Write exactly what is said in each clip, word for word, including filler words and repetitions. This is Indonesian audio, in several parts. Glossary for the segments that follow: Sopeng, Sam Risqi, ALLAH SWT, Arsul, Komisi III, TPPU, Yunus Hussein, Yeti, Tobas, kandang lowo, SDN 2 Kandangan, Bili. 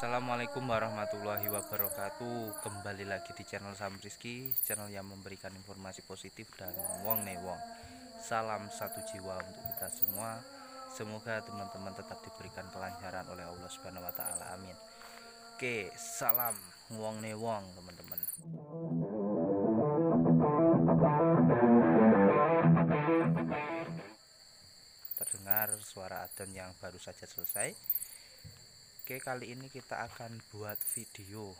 Assalamualaikum warahmatullahi wabarakatuh. Kembali lagi di channel Sam Risqi, channel yang memberikan informasi positif dan wong ne wong. Salam satu jiwa untuk kita semua. Semoga teman-teman tetap diberikan kelancaran oleh Allah Subhanahu wa taala. Amin. Oke, salam wong ne wong, teman-teman. Terdengar suara adzan yang baru saja selesai. Oke, kali ini kita akan buat video.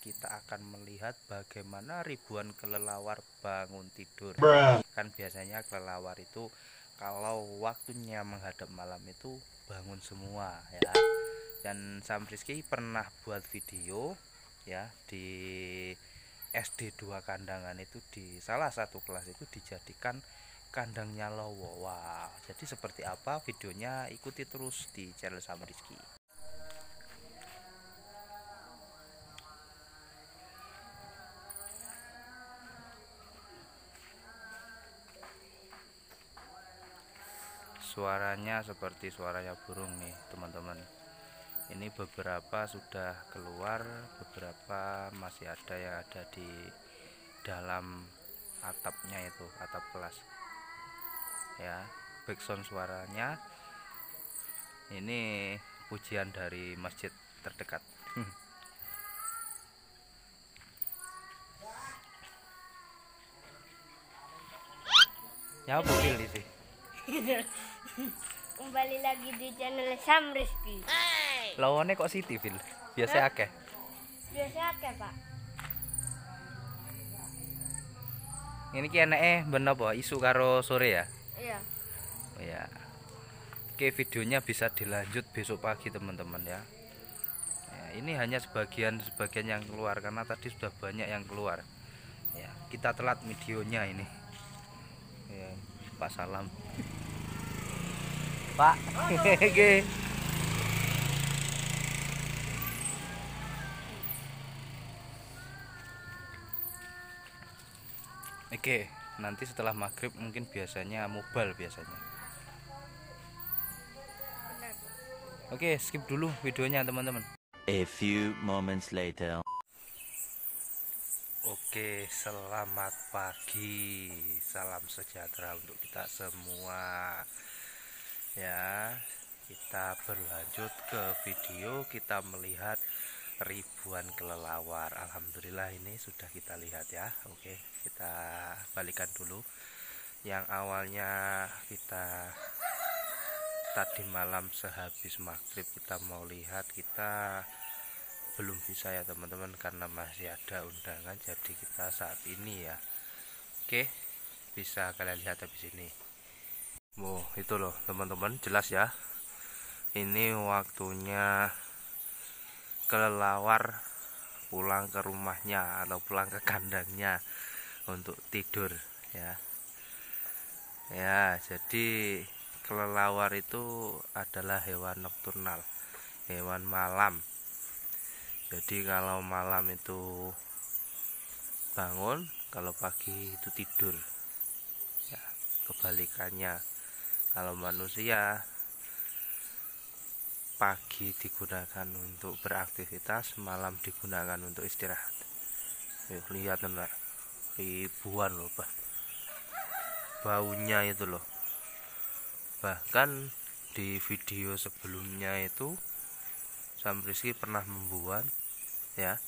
Kita akan melihat bagaimana ribuan kelelawar bangun tidur. Bruh. Kan biasanya kelelawar itu kalau waktunya menghadap malam itu bangun semua, ya. Dan Sam Risqi pernah buat video ya di S D dua Kandangan, itu di salah satu kelas itu dijadikan kandangnya lowo. Wah, jadi seperti apa videonya, ikuti terus di channel Sam Risqi. Suaranya seperti suaranya burung nih, teman-teman. Ini beberapa sudah keluar, beberapa masih ada yang ada di dalam atapnya itu, atap kelas. Ya, background suaranya ini pujian dari masjid terdekat. Ya, bukil itu. Kembali lagi di channel Sam Risqi. Lawannya kok Siti, Bil? Biasa akeh. Biasa akeh, Pak. Ini ki eneke ben apa? Isu karo sore ya? Iya. Oh ya. Oke, videonya bisa dilanjut besok pagi, teman-teman ya. Nah, ini hanya sebagian-sebagian yang keluar karena tadi sudah banyak yang keluar. Ya, kita telat videonya ini. Ya, Pak Salam. Pak, hehehe. Oke, nanti setelah maghrib mungkin biasanya mobile biasanya. Oke, skip dulu videonya, teman-teman. A few moments later. Oke, selamat pagi. Salam sejahtera untuk kita semua. Ya, kita berlanjut ke video. Kita melihat ribuan kelelawar. Alhamdulillah ini sudah kita lihat ya. Oke, kita balikan dulu. Yang awalnya kita tadi malam sehabis maghrib kita mau lihat, kita belum bisa ya teman-teman, karena masih ada undangan. Jadi kita saat ini ya. Oke, bisa kalian lihat habis ini. Wow, itu loh teman-teman, jelas ya. Ini waktunya kelelawar pulang ke rumahnya atau pulang ke kandangnya untuk tidur ya. Ya, jadi kelelawar itu adalah hewan nokturnal, hewan malam. Jadi kalau malam itu bangun, kalau pagi itu tidur. Ya, kebalikannya. Kalau manusia pagi digunakan untuk beraktivitas, malam digunakan untuk istirahat. Yuk, lihat enggak? Ribuan loh, Pak. Baunya itu loh. Bahkan di video sebelumnya itu Sam Risqi pernah membuat ya,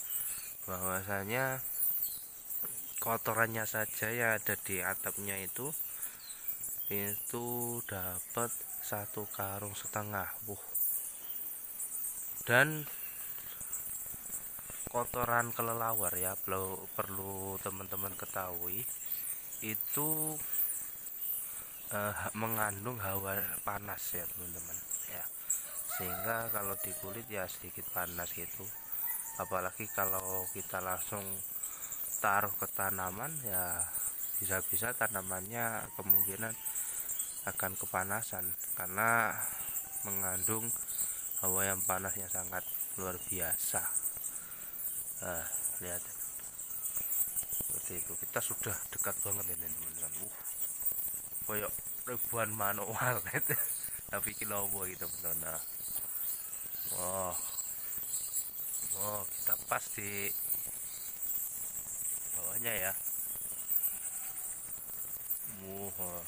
bahwasanya kotorannya saja ya ada di atapnya itu itu dapat satu karung setengah, wuh. Dan kotoran kelelawar ya perlu perlu teman-teman ketahui itu eh, mengandung hawa panas ya teman-teman ya, sehingga kalau di kulit ya sedikit panas gitu. Apalagi kalau kita langsung taruh ke tanaman ya, bisa-bisa tanamannya kemungkinan akan kepanasan karena mengandung hawa yang panasnya sangat luar biasa. Nah, lihat seperti itu, kita sudah dekat banget ini teman-teman. Uh, koyok ribuan manual tapi kilowo gitu teman-teman. Nah, wow, Oh, kita pas di bawahnya ya. Wow, uh,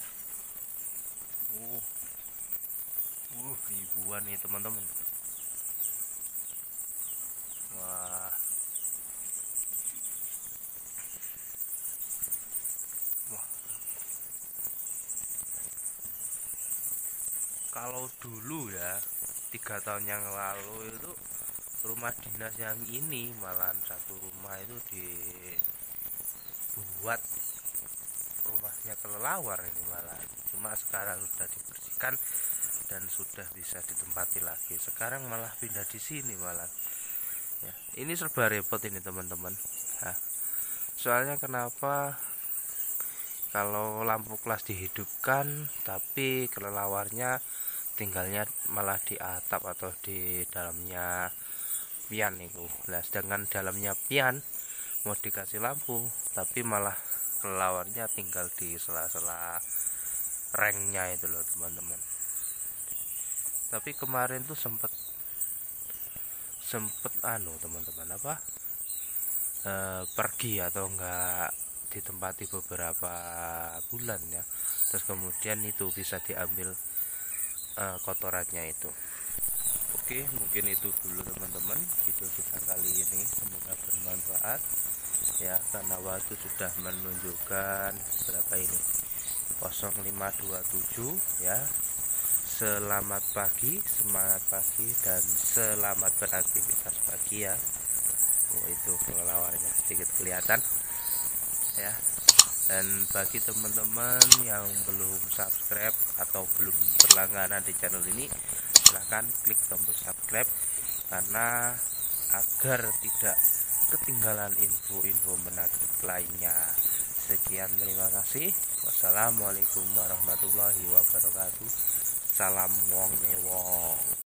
uh, uh, ribuan nih teman-teman. Wah, wah. Kalau dulu ya, tiga tahun yang lalu itu rumah dinas yang ini malahan satu rumah itu dibuat rumahnya kelelawar ini malah. Cuma sekarang sudah dibersihkan dan sudah bisa ditempati lagi. Sekarang malah pindah di sini malah. Ya, ini serba repot ini teman-teman. Nah, soalnya kenapa kalau lampu kelas dihidupkan tapi kelelawarnya tinggalnya malah di atap atau di dalamnya pian itu. Nah, sedangkan dalamnya pian mau dikasih lampu tapi malah kelelawarnya tinggal di sela-sela rengnya itu loh teman-teman. Tapi kemarin tuh sempet sempet anu teman-teman apa e, pergi atau enggak ditempati beberapa bulan ya. Terus kemudian itu bisa diambil kotorannya itu. Oke, mungkin itu dulu teman-teman video kita kali ini, semoga bermanfaat ya, karena waktu sudah menunjukkan berapa ini nol lima dua tujuh ya. Selamat pagi, semangat pagi, dan selamat beraktivitas pagi ya. Oh, itu kelelawarnya sedikit kelihatan ya. Dan bagi teman-teman yang belum subscribe atau belum berlangganan di channel ini, silahkan klik tombol subscribe karena agar tidak ketinggalan info-info menarik lainnya. Sekian, terima kasih. Wassalamualaikum warahmatullahi wabarakatuh. Salam wong ne wong.